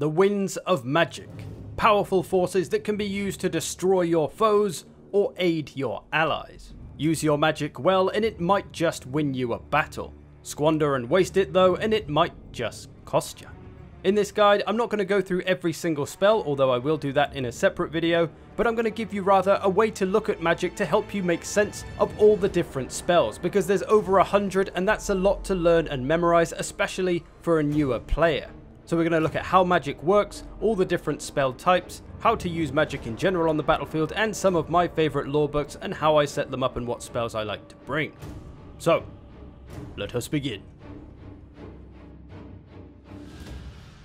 the Winds of Magic, powerful forces that can be used to destroy your foes or aid your allies. Use your magic well and it might just win you a battle. Squander and waste it though and it might just cost you. In this guide, I'm not going to go through every single spell, although I will do that in a separate video, but I'm going to give you rather a way to look at magic to help you make sense of all the different spells, because there's over 100 and that's a lot to learn and memorize, especially for a newer player. So we're going to look at how magic works, all the different spell types, how to use magic in general on the battlefield, and some of my favorite lore books and how I set them up and what spells I like to bring. So, let us begin.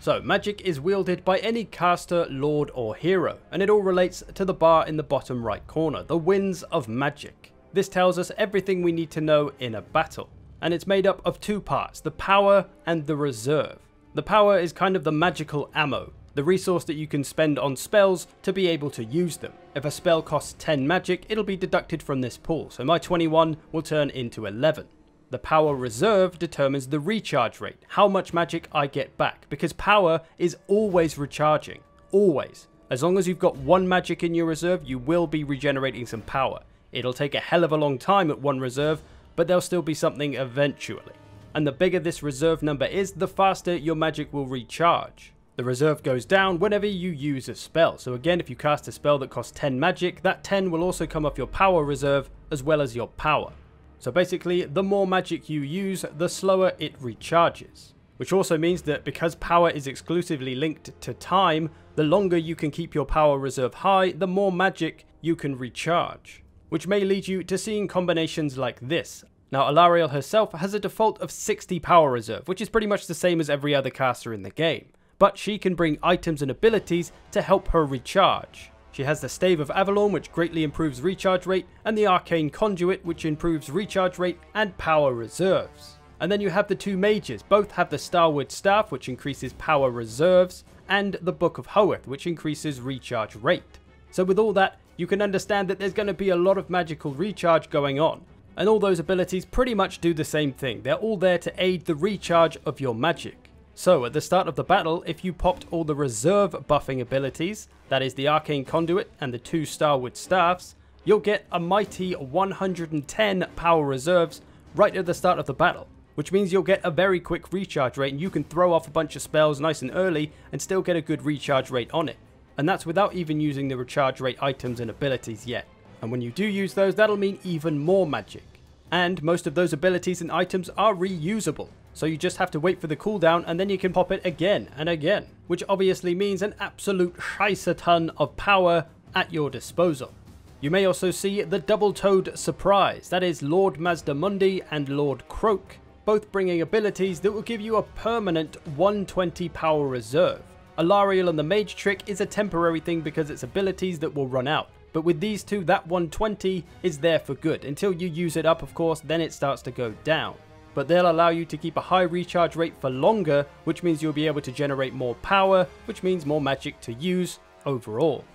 So, magic is wielded by any caster, lord or hero, and it all relates to the bar in the bottom right corner, the Winds of Magic. This tells us everything we need to know in a battle, and it's made up of two parts, the power and the reserve. The power is kind of the magical ammo, the resource that you can spend on spells to be able to use them. If a spell costs 10 magic, it'll be deducted from this pool, so my 21 will turn into 11. The power reserve determines the recharge rate, how much magic I get back, because power is always recharging, always. As long as you've got one magic in your reserve, you will be regenerating some power. It'll take a hell of a long time at one reserve, but there'll still be something eventually. And the bigger this reserve number is, the faster your magic will recharge. The reserve goes down whenever you use a spell, so again if you cast a spell that costs 10 magic, that 10 will also come off your power reserve as well as your power. So basically, the more magic you use, the slower it recharges. Which also means that because power is exclusively linked to time, the longer you can keep your power reserve high, the more magic you can recharge. Which may lead you to seeing combinations like this. Now, Alarielle herself has a default of 60 power reserve, which is pretty much the same as every other caster in the game. But she can bring items and abilities to help her recharge. She has the Stave of Avalorn, which greatly improves recharge rate, and the Arcane Conduit, which improves recharge rate and power reserves. And then you have the two mages, both have the Starwood Staff, which increases power reserves, and the Book of Hoeth, which increases recharge rate. So with all that, you can understand that there's going to be a lot of magical recharge going on. And all those abilities pretty much do the same thing, they're all there to aid the recharge of your magic. So, at the start of the battle, if you popped all the reserve buffing abilities, that is the Arcane Conduit and the two Starwood Staffs, you'll get a mighty 110 power reserves right at the start of the battle, which means you'll get a very quick recharge rate and you can throw off a bunch of spells nice and early and still get a good recharge rate on it. And that's without even using the recharge rate items and abilities yet. And when you do use those, that'll mean even more magic. And most of those abilities and items are reusable. So you just have to wait for the cooldown and then you can pop it again and again, which obviously means an absolute scheiße ton of power at your disposal. You may also see the double-toed surprise, that is Lord Mazdamundi and Lord Croak, both bringing abilities that will give you a permanent 120 power reserve. Alarielle and the Mage Trick is a temporary thing because it's abilities that will run out, but with these two that 120 is there for good, until you use it up of course, then it starts to go down. But they'll allow you to keep a high recharge rate for longer, which means you'll be able to generate more power, which means more magic to use overall.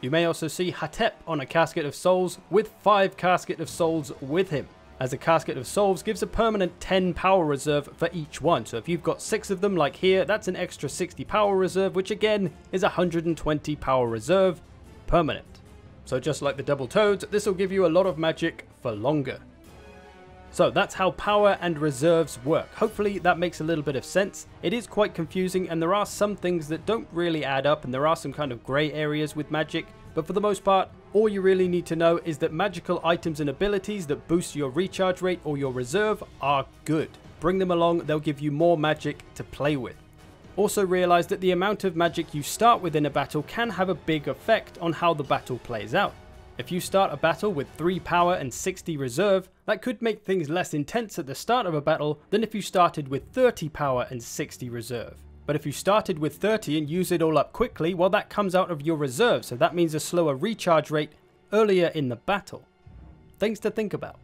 You may also see Hatep on a Casket of Souls with 5 Casket of Souls with him, as a Casket of Souls gives a permanent 10 power reserve for each one, so if you've got 6 of them like here, that's an extra 60 power reserve, which again is 120 power reserve permanent. So just like the double toads, this will give you a lot of magic for longer. So that's how power and reserves work. Hopefully that makes a little bit of sense. It is quite confusing and there are some things that don't really add up and there are some kind of grey areas with magic, but for the most part, all you really need to know is that magical items and abilities that boost your recharge rate or your reserve are good. Bring them along, they'll give you more magic to play with. Also realize that the amount of magic you start with in a battle can have a big effect on how the battle plays out. If you start a battle with 3 power and 60 reserve, that could make things less intense at the start of a battle than if you started with 30 power and 60 reserve. But if you started with 30 and use it all up quickly, well that comes out of your reserve, so that means a slower recharge rate earlier in the battle. Things to think about.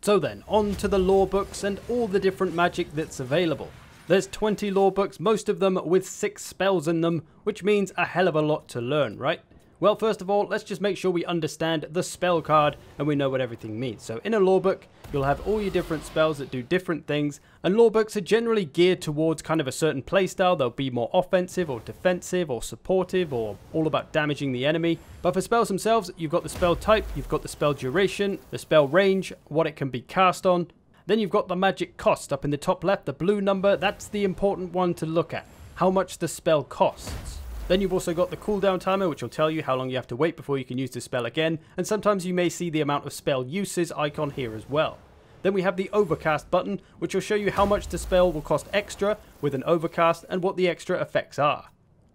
So then, on to the lore books and all the different magic that's available. There's 20 lore books, most of them with 6 spells in them, which means a hell of a lot to learn, right? Well, first of all, let's just make sure we understand the spell card and we know what everything means. So in a lore book, you'll have all your different spells that do different things, and lore books are generally geared towards kind of a certain playstyle. They'll be more offensive or defensive or supportive or all about damaging the enemy. But for spells themselves, you've got the spell type, you've got the spell duration, the spell range, what it can be cast on. Then you've got the magic cost up in the top left, the blue number. That's the important one to look at, how much the spell costs. Then you've also got the cooldown timer, which will tell you how long you have to wait before you can use the spell again, and sometimes you may see the amount of spell uses icon here as well. Then we have the overcast button, which will show you how much the spell will cost extra with an overcast and what the extra effects are.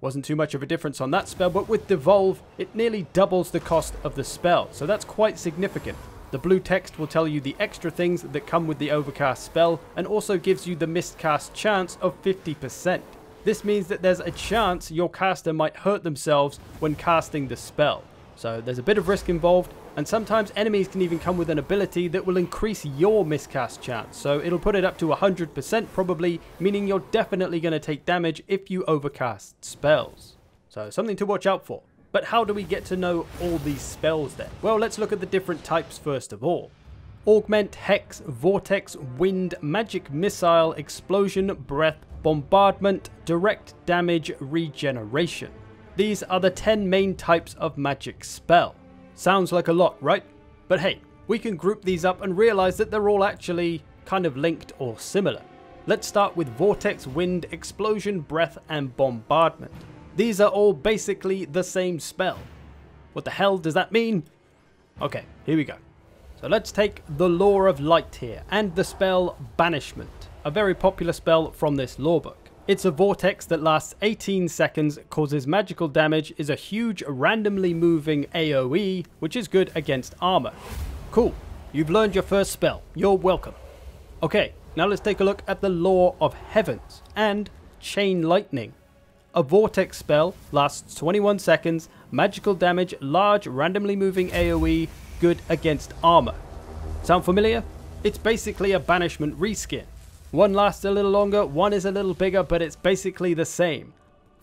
Wasn't too much of a difference on that spell, but with devolve, it nearly doubles the cost of the spell, so that's quite significant. The blue text will tell you the extra things that come with the overcast spell, and also gives you the miscast chance of 50%. This means that there's a chance your caster might hurt themselves when casting the spell. So there's a bit of risk involved, and sometimes enemies can even come with an ability that will increase your miscast chance. So it'll put it up to 100% probably, meaning you're definitely going to take damage if you overcast spells. So something to watch out for. But how do we get to know all these spells then? Well, let's look at the different types first of all. Augment, Hex, Vortex, Wind, Magic Missile, Explosion, Breath, Bombardment, Direct Damage, Regeneration. These are the 10 main types of magic spell. Sounds like a lot, right? But hey, we can group these up and realize that they're all actually kind of linked or similar. Let's start with Vortex, Wind, Explosion, Breath, and Bombardment. These are all basically the same spell. What the hell does that mean? Okay, here we go. So let's take the Lore of Light here, and the spell Banishment, a very popular spell from this lore book. It's a vortex that lasts 18 seconds, causes magical damage, is a huge randomly moving AoE, which is good against armor. Cool, you've learned your first spell, you're welcome. Okay, now let's take a look at the Lore of Heavens and Chain Lightning. A vortex spell, lasts 21 seconds, magical damage, large randomly moving AoE, good against armor. Sound familiar? It's basically a Banishment reskin. One lasts a little longer, one is a little bigger, but it's basically the same.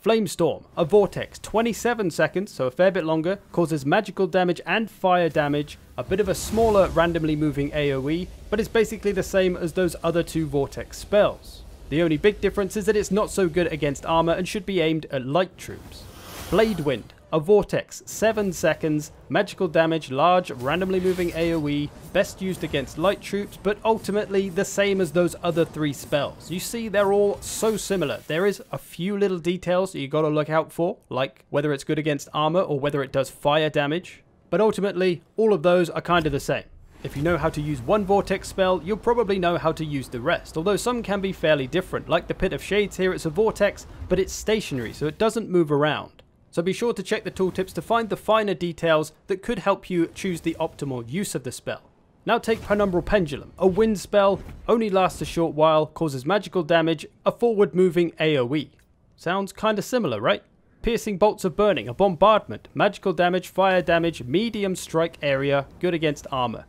Flamestorm, a vortex, 27 seconds, so a fair bit longer, causes magical damage and fire damage, a bit of a smaller randomly moving AoE, but it's basically the same as those other two vortex spells. The only big difference is that it's not so good against armor and should be aimed at light troops. Bladewind, a vortex, 7 seconds, magical damage, large, randomly moving AoE, best used against light troops, but ultimately the same as those other three spells. You see, they're all so similar. There is a few little details that you gotta look out for, like whether it's good against armor or whether it does fire damage, but ultimately all of those are kind of the same. If you know how to use one vortex spell, you'll probably know how to use the rest, although some can be fairly different. Like the Pit of Shades here, it's a vortex, but it's stationary, so it doesn't move around. So be sure to check the tooltips to find the finer details that could help you choose the optimal use of the spell. Now take Penumbral Pendulum, a wind spell, only lasts a short while, causes magical damage, a forward moving AoE. Sounds kinda similar, right? Piercing Bolts of Burning, a bombardment, magical damage, fire damage, medium strike area, good against armor.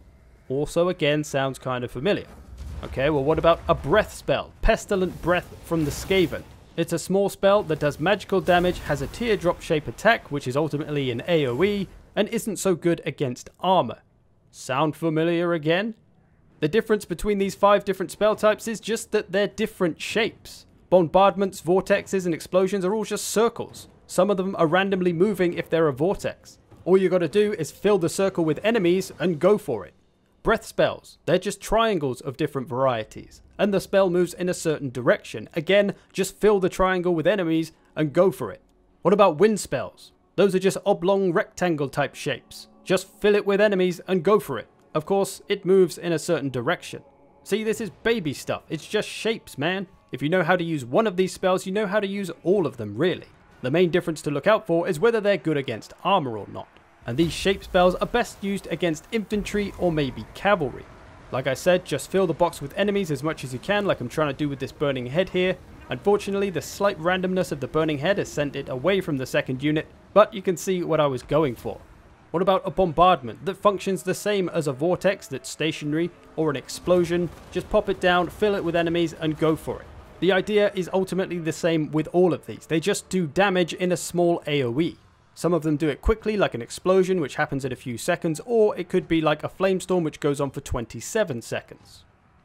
Also again sounds kind of familiar. Okay, well what about a breath spell? Pestilent Breath from the Skaven. It's a small spell that does magical damage, has a teardrop shape attack, which is ultimately an AoE, and isn't so good against armor. Sound familiar again? The difference between these 5 different spell types is just that they're different shapes. Bombardments, vortexes, and explosions are all just circles. Some of them are randomly moving if they're a vortex. All you gotta do is fill the circle with enemies and go for it. Breath spells, they're just triangles of different varieties, and the spell moves in a certain direction. Again, just fill the triangle with enemies and go for it. What about wind spells? Those are just oblong rectangle type shapes. Just fill it with enemies and go for it. Of course, it moves in a certain direction. See, this is baby stuff. It's just shapes, man. If you know how to use one of these spells, you know how to use all of them, really. The main difference to look out for is whether they're good against armor or not. And these shape spells are best used against infantry or maybe cavalry. Like I said, just fill the box with enemies as much as you can, like I'm trying to do with this Burning Head here. Unfortunately, the slight randomness of the Burning Head has sent it away from the second unit, but you can see what I was going for. What about a bombardment that functions the same as a vortex that's stationary, or an explosion? Just pop it down, fill it with enemies, and go for it. The idea is ultimately the same with all of these. They just do damage in a small AoE. Some of them do it quickly, like an explosion, which happens in a few seconds, or it could be like a flamestorm, which goes on for 27 seconds.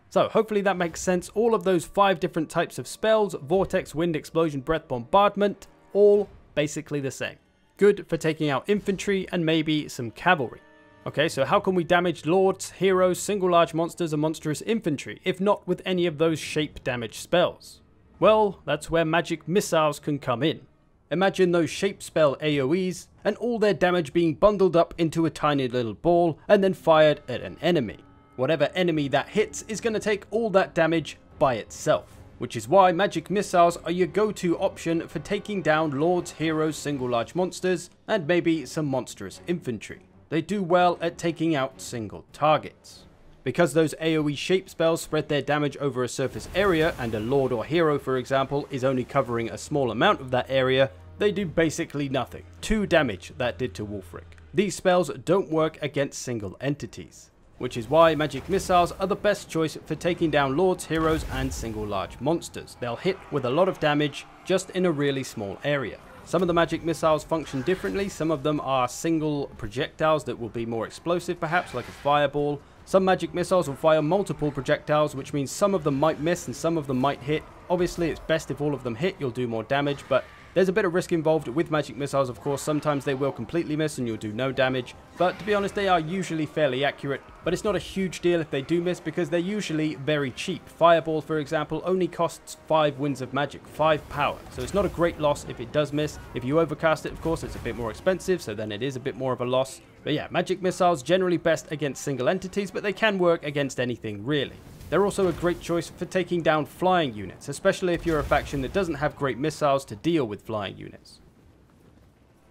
So hopefully that makes sense. All of those 5 different types of spells, vortex, wind, explosion, breath, bombardment, all basically the same. Good for taking out infantry and maybe some cavalry. Okay, so how can we damage lords, heroes, single large monsters, and monstrous infantry, if not with any of those shape damage spells? Well, that's where magic missiles can come in. Imagine those shape spell AoEs and all their damage being bundled up into a tiny little ball and then fired at an enemy. Whatever enemy that hits is going to take all that damage by itself, which is why magic missiles are your go-to option for taking down lords, heroes, single large monsters, and maybe some monstrous infantry. They do well at taking out single targets. Because those AoE shape spells spread their damage over a surface area, and a lord or hero, for example, is only covering a small amount of that area, they do basically nothing. 2 damage that did to Wulfric. These spells don't work against single entities, which is why magic missiles are the best choice for taking down lords, heroes, and single large monsters. They'll hit with a lot of damage just in a really small area. Some of the magic missiles function differently. Some of them are single projectiles that will be more explosive, perhaps like a fireball. Some magic missiles will fire multiple projectiles, which means some of them might miss and some of them might hit. Obviously, it's best if all of them hit, you'll do more damage, but there's a bit of risk involved with magic missiles, of course. Sometimes they will completely miss and you'll do no damage, but to be honest, they are usually fairly accurate, but it's not a huge deal if they do miss because they're usually very cheap. Fireball, for example, only costs 5 winds of magic, 5 power, so it's not a great loss if it does miss. If you overcast it, of course, it's a bit more expensive, so then it is a bit more of a loss. But yeah, magic missiles generally best against single entities, but they can work against anything really. They're also a great choice for taking down flying units, especially if you're a faction that doesn't have great missiles to deal with flying units.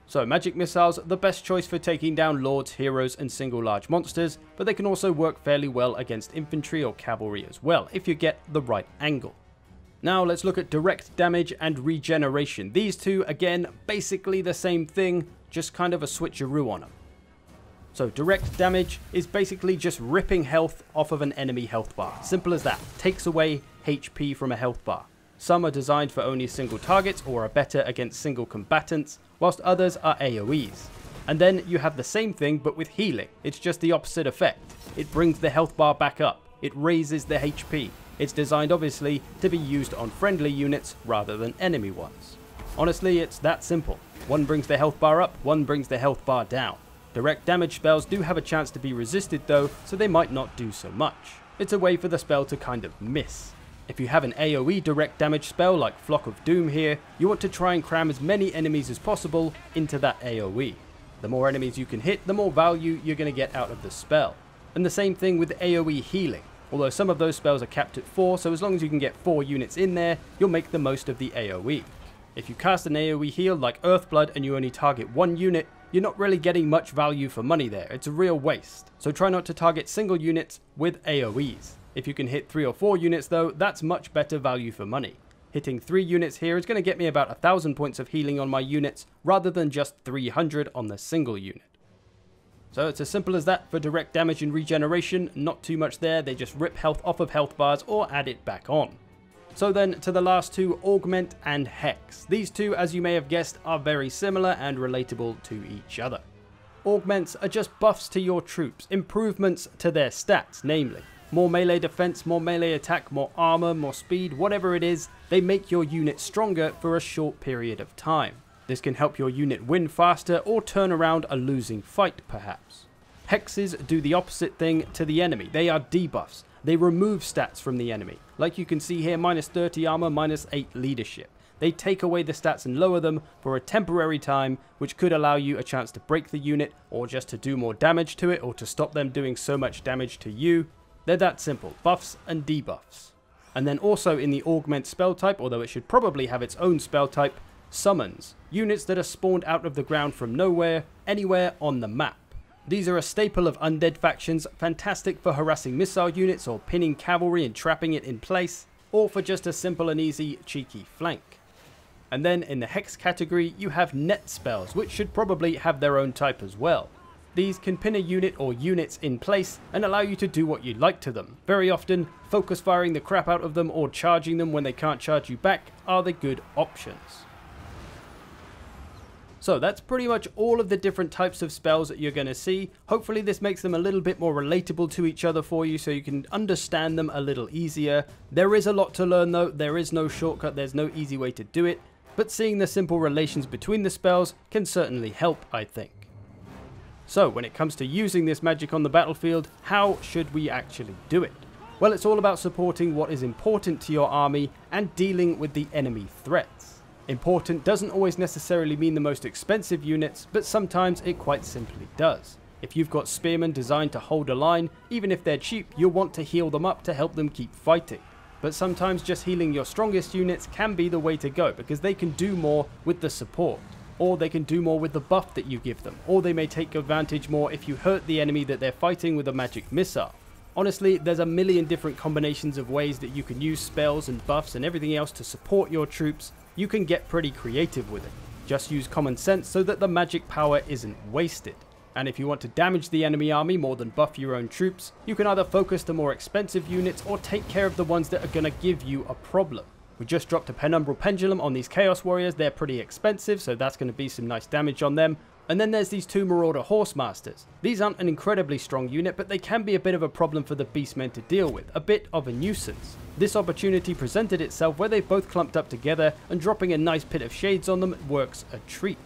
So magic missiles, the best choice for taking down lords, heroes, and single large monsters, but they can also work fairly well against infantry or cavalry as well, if you get the right angle. Now let's look at direct damage and regeneration. These two, again, basically the same thing, just kind of a switcheroo on them. So direct damage is basically just ripping health off of an enemy health bar. Simple as that. Takes away HP from a health bar. Some are designed for only single targets or are better against single combatants, whilst others are AoEs. And then you have the same thing but with healing. It's just the opposite effect. It brings the health bar back up. It raises the HP. It's designed obviously to be used on friendly units rather than enemy ones. Honestly, it's that simple. One brings the health bar up, one brings the health bar down. Direct damage spells do have a chance to be resisted though, so they might not do so much. It's a way for the spell to kind of miss. If you have an AoE direct damage spell like Flock of Doom here, you want to try and cram as many enemies as possible into that AoE. The more enemies you can hit, the more value you're going to get out of the spell. And the same thing with AoE healing, although some of those spells are capped at 4, so as long as you can get 4 units in there, you'll make the most of the AoE. If you cast an AoE heal like Earthblood and you only target 1 unit, you're not really getting much value for money there. It's a real waste. So try not to target single units with AoEs. If you can hit 3 or 4 units though, that's much better value for money. Hitting 3 units here is going to get me about 1,000 points of healing on my units rather than just 300 on the single unit. So it's as simple as that for direct damage and regeneration. Not too much there. They just rip health off of health bars or add it back on. So then to the last two, Augment and Hex. These two, as you may have guessed, are very similar and relatable to each other. Augments are just buffs to your troops, improvements to their stats, namely more melee defense, more melee attack, more armor, more speed, whatever it is, they make your unit stronger for a short period of time. This can help your unit win faster or turn around a losing fight perhaps. Hexes do the opposite thing to the enemy. They are debuffs. They remove stats from the enemy. Like you can see here, minus 30 armor, minus 8 leadership. They take away the stats and lower them for a temporary time, which could allow you a chance to break the unit or just to do more damage to it or to stop them doing so much damage to you. They're that simple, buffs and debuffs. And then also in the Augment spell type, although it should probably have its own spell type, Summons. Units that are spawned out of the ground from nowhere, anywhere on the map. These are a staple of undead factions, fantastic for harassing missile units or pinning cavalry and trapping it in place, or for just a simple and easy cheeky flank. And then in the Hex category you have net spells, which should probably have their own type as well. These can pin a unit or units in place and allow you to do what you like to them. Very often focus firing the crap out of them or charging them when they can't charge you back are the good options. So that's pretty much all of the different types of spells that you're going to see. Hopefully this makes them a little bit more relatable to each other for you so you can understand them a little easier. There is a lot to learn though. There is no shortcut. There's no easy way to do it. But seeing the simple relations between the spells can certainly help, I think. So when it comes to using this magic on the battlefield, how should we actually do it? Well, it's all about supporting what is important to your army and dealing with the enemy threats. Important doesn't always necessarily mean the most expensive units, but sometimes it quite simply does. If you've got spearmen designed to hold a line, even if they're cheap, you'll want to heal them up to help them keep fighting. But sometimes just healing your strongest units can be the way to go because they can do more with the support, or they can do more with the buff that you give them, or they may take advantage more if you hurt the enemy that they're fighting with a magic missile. Honestly, there's a million different combinations of ways that you can use spells and buffs and everything else to support your troops. You can get pretty creative with it. Just use common sense so that the magic power isn't wasted. And if you want to damage the enemy army more than buff your own troops, you can either focus the more expensive units or take care of the ones that are going to give you a problem. We just dropped a Penumbral Pendulum on these Chaos Warriors. They're pretty expensive, so that's going to be some nice damage on them. And then there's these two Marauder Horsemasters. These aren't an incredibly strong unit, but they can be a bit of a problem for the Beastmen to deal with, a bit of a nuisance. This opportunity presented itself where they both clumped up together, and dropping a nice Pit of Shades on them works a treat.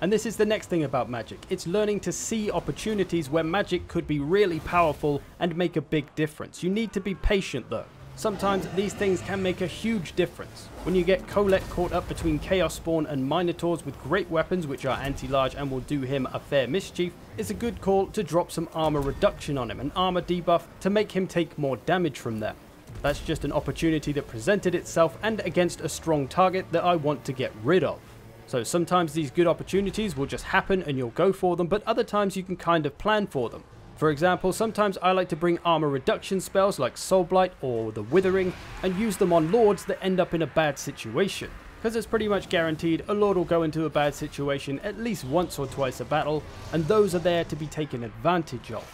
And this is the next thing about magic. It's learning to see opportunities where magic could be really powerful and make a big difference. You need to be patient though. Sometimes these things can make a huge difference. When you get Colette caught up between Chaos Spawn and Minotaurs with great weapons which are anti-large and will do him a fair mischief, it's a good call to drop some armor reduction on him, an armor debuff to make him take more damage from them. That's just an opportunity that presented itself and against a strong target that I want to get rid of. So sometimes these good opportunities will just happen and you'll go for them, but other times you can kind of plan for them. For example, sometimes I like to bring armor reduction spells like Soul Blight or the Withering and use them on lords that end up in a bad situation. Because it's pretty much guaranteed a lord will go into a bad situation at least once or twice a battle, and those are there to be taken advantage of.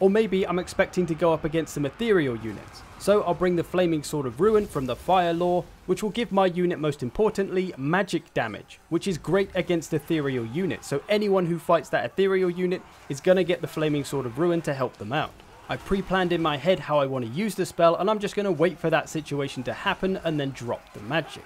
Or maybe I'm expecting to go up against some ethereal units, so I'll bring the Flaming Sword of Ruin from the Fire Lore, which will give my unit, most importantly, magic damage, which is great against ethereal units, so anyone who fights that ethereal unit is going to get the Flaming Sword of Ruin to help them out. I pre-planned in my head how I want to use the spell, and I'm just going to wait for that situation to happen and then drop the magic.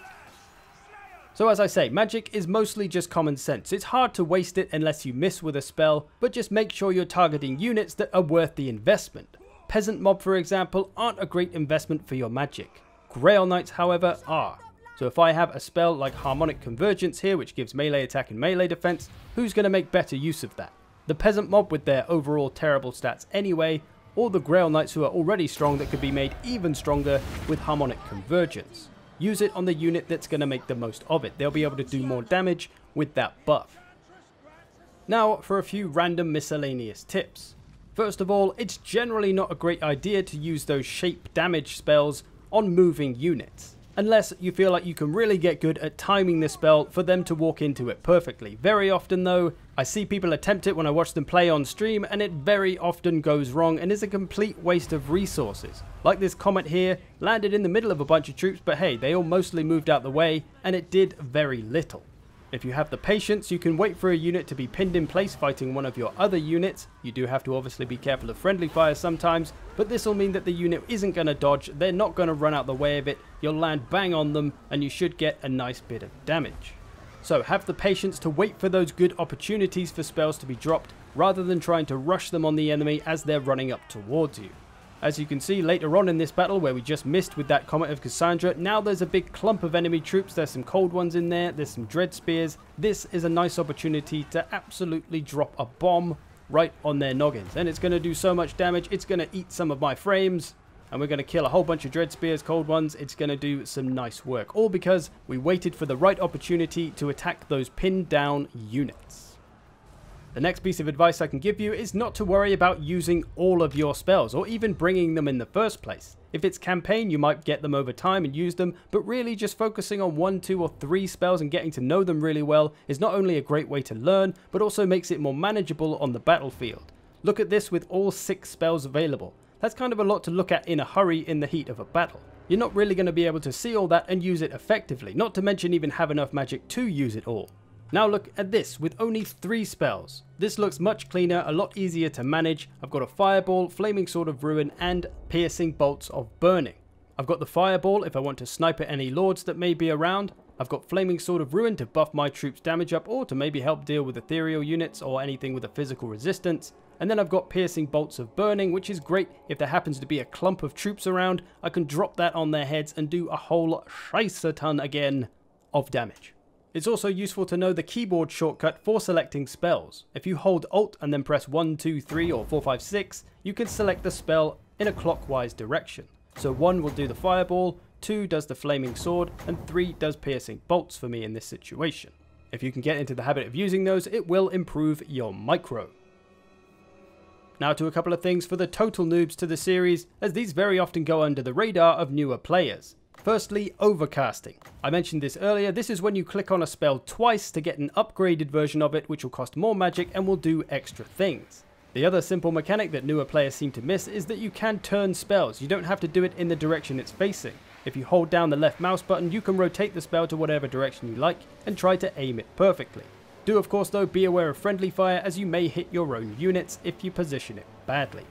So as I say, magic is mostly just common sense. It's hard to waste it unless you miss with a spell, but just make sure you're targeting units that are worth the investment. Peasant Mob, for example, aren't a great investment for your magic. Grail Knights, however, are. So if I have a spell like Harmonic Convergence here, which gives melee attack and melee defense, who's going to make better use of that? The Peasant Mob with their overall terrible stats anyway, or the Grail Knights who are already strong that could be made even stronger with Harmonic Convergence. Use it on the unit that's going to make the most of it. They'll be able to do more damage with that buff. Now for a few random miscellaneous tips. First of all, it's generally not a great idea to use those shape damage spells on moving units, unless you feel like you can really get good at timing the spell for them to walk into it perfectly. Very often though, I see people attempt it when I watch them play on stream, and it very often goes wrong and is a complete waste of resources. Like this comet here, landed in the middle of a bunch of troops, but hey, they all mostly moved out the way and it did very little. If you have the patience, you can wait for a unit to be pinned in place fighting one of your other units. You do have to obviously be careful of friendly fire sometimes, but this will mean that the unit isn't going to dodge, they're not going to run out the way of it, you'll land bang on them, and you should get a nice bit of damage. So have the patience to wait for those good opportunities for spells to be dropped, rather than trying to rush them on the enemy as they're running up towards you. As you can see later on in this battle where we just missed with that Comet of Cassandra, now there's a big clump of enemy troops, there's some cold ones in there, there's some Dread Spears. This is a nice opportunity to absolutely drop a bomb right on their noggins. And it's going to do so much damage, it's going to eat some of my frames. And we're going to kill a whole bunch of Dread Spears, cold ones. It's going to do some nice work. All because we waited for the right opportunity to attack those pinned down units. The next piece of advice I can give you is not to worry about using all of your spells or even bringing them in the first place. If it's campaign, you might get them over time and use them, but really just focusing on 1, 2, or 3 spells and getting to know them really well is not only a great way to learn, but also makes it more manageable on the battlefield. Look at this with all 6 spells available. That's kind of a lot to look at in a hurry in the heat of a battle. You're not really going to be able to see all that and use it effectively, not to mention even have enough magic to use it all. Now look at this with only 3 spells. This looks much cleaner, a lot easier to manage. I've got a Fireball, Flaming Sword of Ruin and Piercing Bolts of Burning. I've got the Fireball if I want to snipe at any Lords that may be around. I've got Flaming Sword of Ruin to buff my troops' damage up or to maybe help deal with ethereal units or anything with a physical resistance. And then I've got Piercing Bolts of Burning, which is great if there happens to be a clump of troops around. I can drop that on their heads and do a whole scheiße ton again of damage. It's also useful to know the keyboard shortcut for selecting spells. If you hold Alt and then press 1, 2, 3 or 4, 5, 6, you can select the spell in a clockwise direction. So 1 will do the Fireball, 2 does the Flaming Sword, and 3 does Piercing Bolts for me in this situation. If you can get into the habit of using those, it will improve your micro. Now to a couple of things for the total noobs to the series, as these very often go under the radar of newer players. Firstly, overcasting. I mentioned this earlier, this is when you click on a spell twice to get an upgraded version of it which will cost more magic and will do extra things. The other simple mechanic that newer players seem to miss is that you can turn spells, you don't have to do it in the direction it's facing. If you hold down the left mouse button you can rotate the spell to whatever direction you like and try to aim it perfectly. Do of course though be aware of friendly fire as you may hit your own units if you position it badly,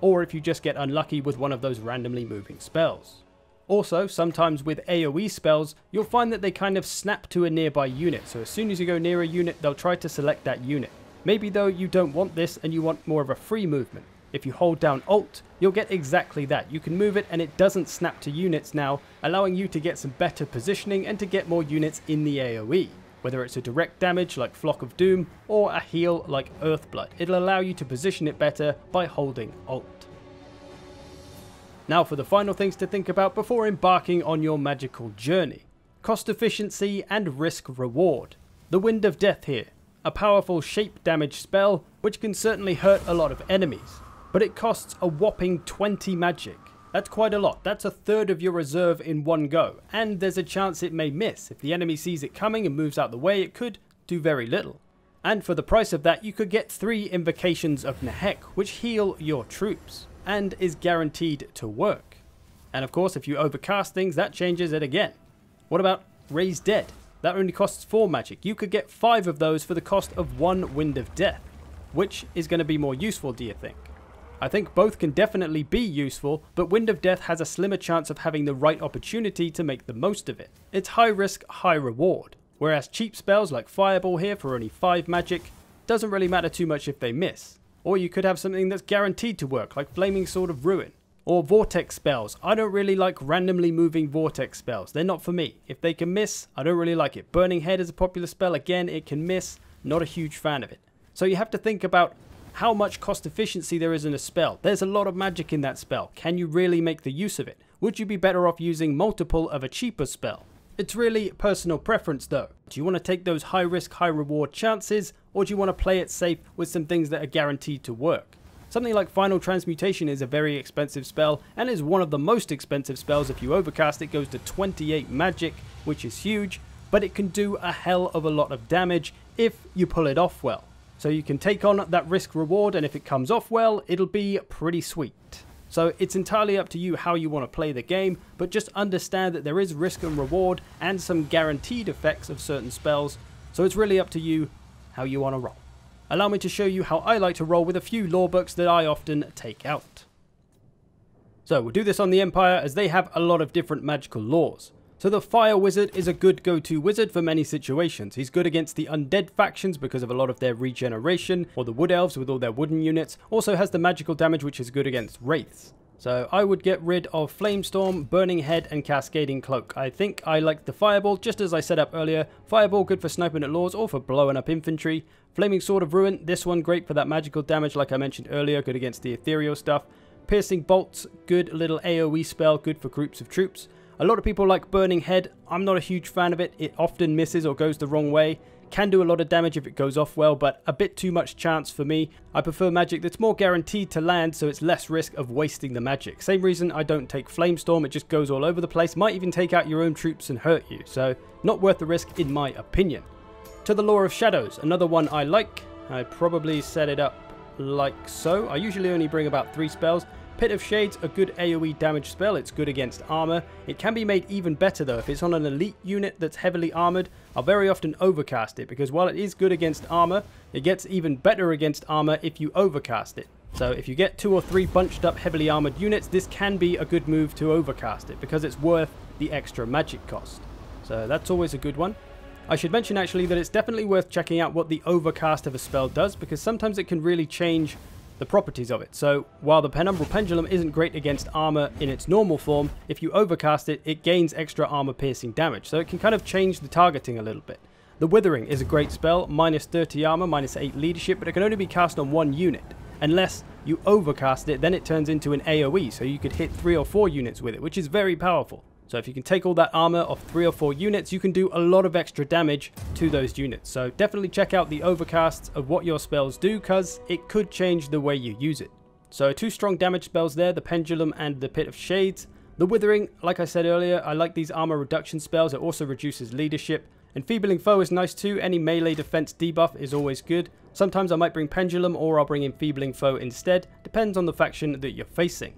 or if you just get unlucky with one of those randomly moving spells. Also, sometimes with AoE spells, you'll find that they kind of snap to a nearby unit, so as soon as you go near a unit, they'll try to select that unit. Maybe though you don't want this and you want more of a free movement. If you hold down Alt, you'll get exactly that. You can move it and it doesn't snap to units now, allowing you to get some better positioning and to get more units in the AoE. Whether it's a direct damage like Flock of Doom or a heal like Earthblood, it'll allow you to position it better by holding Alt. Now for the final things to think about before embarking on your magical journey. Cost efficiency and risk reward. The Wind of Death here, a powerful shape damage spell which can certainly hurt a lot of enemies, but it costs a whopping 20 magic. That's quite a lot, that's a third of your reserve in one go, and there's a chance it may miss. If the enemy sees it coming and moves out the way, it could do very little. And for the price of that you could get 3 Invocations of Nehek which heal your troops and is guaranteed to work. And of course if you overcast things that changes it again. What about Raise Dead? That only costs 4 magic. You could get 5 of those for the cost of 1 Wind of Death. Which is going to be more useful, do you think? I think both can definitely be useful, but Wind of Death has a slimmer chance of having the right opportunity to make the most of it. It's high risk, high reward, whereas cheap spells like Fireball here for only 5 magic doesn't really matter too much if they miss. Or you could have something that's guaranteed to work, like Flaming Sword of Ruin. Or Vortex spells. I don't really like randomly moving Vortex spells. They're not for me. If they can miss, I don't really like it. Burning Head is a popular spell. Again, it can miss. Not a huge fan of it. So you have to think about how much cost efficiency there is in a spell. There's a lot of magic in that spell. Can you really make the use of it? Would you be better off using multiple of a cheaper spell? It's really personal preference though. Do you want to take those high risk, high reward chances, or do you want to play it safe with some things that are guaranteed to work? Something like Final Transmutation is a very expensive spell and is one of the most expensive spells. If you overcast it goes to 28 magic, which is huge, but it can do a hell of a lot of damage if you pull it off well. So you can take on that risk reward, and if it comes off well, it'll be pretty sweet. So it's entirely up to you how you want to play the game, but just understand that there is risk and reward and some guaranteed effects of certain spells, so it's really up to you how you want to roll. Allow me to show you how I like to roll with a few lore books that I often take out. So we'll do this on the Empire as they have a lot of different magical laws. So the Fire Wizard is a good go-to wizard for many situations. He's good against the undead factions because of a lot of their regeneration, or the Wood Elves with all their wooden units. Also has the magical damage which is good against wraiths. So I would get rid of Flamestorm, Burning Head and Cascading Cloak. I think I like the Fireball just as I set up earlier. Fireball good for sniping at lords or for blowing up infantry. Flaming Sword of Ruin, this one great for that magical damage like I mentioned earlier, good against the ethereal stuff. Piercing Bolts, good little AoE spell, good for groups of troops. A lot of people like Burning Head. I'm not a huge fan of it. It often misses or goes the wrong way. Can do a lot of damage if it goes off well, but a bit too much chance for me. I prefer magic that's more guaranteed to land, so it's less risk of wasting the magic. Same reason I don't take Flamestorm. It just goes all over the place. Might even take out your own troops and hurt you. So not worth the risk in my opinion. To the Lore of Shadows, another one I like. I probably set it up like so. I usually only bring about 3 spells. Pit of Shades, a good AoE damage spell, it's good against armor. It can be made even better though if it's on an elite unit that's heavily armored. I'll very often overcast it because while it is good against armor, it gets even better against armor if you overcast it. So if you get 2 or 3 bunched up heavily armored units, this can be a good move to overcast it because it's worth the extra magic cost. So that's always a good one. I should mention actually that it's definitely worth checking out what the overcast of a spell does because sometimes it can really change the properties of it. So while the Penumbral Pendulum isn't great against armor in its normal form, if you overcast it, it gains extra armor piercing damage. So it can kind of change the targeting a little bit. The Withering is a great spell, minus 30 armor, minus 8 leadership, but it can only be cast on 1 unit. Unless you overcast it, then it turns into an AoE, so you could hit 3 or 4 units with it, which is very powerful. So if you can take all that armor off 3 or 4 units, you can do a lot of extra damage to those units. So definitely check out the overcasts of what your spells do, because it could change the way you use it. So 2 strong damage spells there, the Pendulum and the Pit of Shades. The Withering, like I said earlier, I like these armor reduction spells. It also reduces leadership. Enfeebling Foe is nice too. Any melee defense debuff is always good. Sometimes I might bring Pendulum or I'll bring Enfeebling Foe instead. Depends on the faction that you're facing.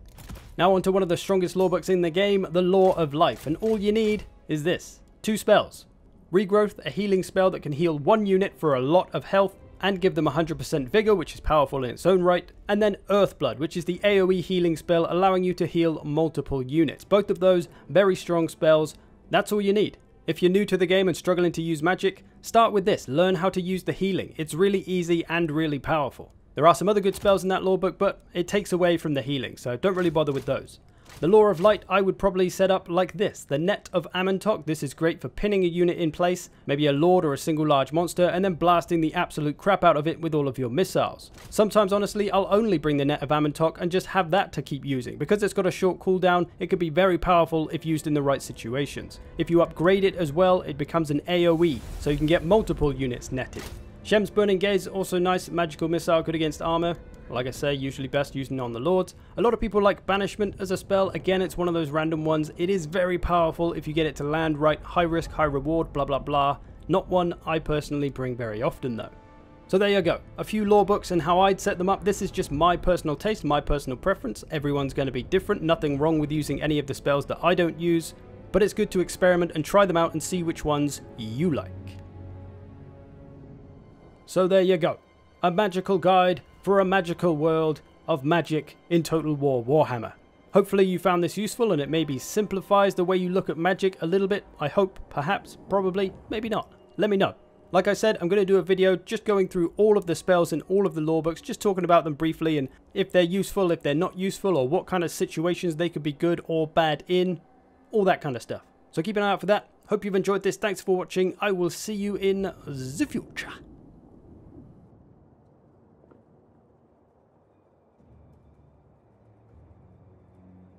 Now onto one of the strongest lore books in the game, the Lore of Life, and all you need is this. 2 spells. Regrowth, a healing spell that can heal 1 unit for a lot of health and give them 100% vigor, which is powerful in its own right. And then Earthblood, which is the AoE healing spell allowing you to heal multiple units. Both of those very strong spells. That's all you need. If you're new to the game and struggling to use magic, start with this. Learn how to use the healing. It's really easy and really powerful. There are some other good spells in that lore book, but it takes away from the healing, so don't really bother with those. The Lore of Light I would probably set up like this. The Net of Amyntok, this is great for pinning a unit in place, maybe a lord or a single large monster, and then blasting the absolute crap out of it with all of your missiles. Sometimes, honestly, I'll only bring the Net of Amyntok and just have that to keep using. Because it's got a short cooldown, it could be very powerful if used in the right situations. If you upgrade it as well, it becomes an AoE, so you can get multiple units netted. Shem's Burning Gaze is also nice, magical missile, good against armor. Like I say, usually best using on the lords. A lot of people like Banishment as a spell. Again, it's one of those random ones. It is very powerful if you get it to land right. High risk, high reward, blah, blah, blah. Not one I personally bring very often though. So there you go. A few lore books and how I'd set them up. This is just my personal taste, my personal preference. Everyone's going to be different. Nothing wrong with using any of the spells that I don't use, but it's good to experiment and try them out and see which ones you like. So there you go, a magical guide for a magical world of magic in Total War Warhammer. Hopefully you found this useful and it maybe simplifies the way you look at magic a little bit. I hope, perhaps, probably, maybe not. Let me know. Like I said, I'm going to do a video just going through all of the spells in all of the lore books, just talking about them briefly and if they're useful, if they're not useful, or what kind of situations they could be good or bad in, all that kind of stuff. So keep an eye out for that. Hope you've enjoyed this. Thanks for watching. I will see you in the future.